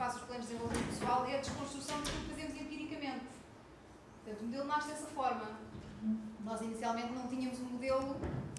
faço os planos de desenvolvimento pessoal é a desconstrução do que fazemos empiricamente. Portanto, o modelo nasce dessa forma. Nós inicialmente não tínhamos um modelo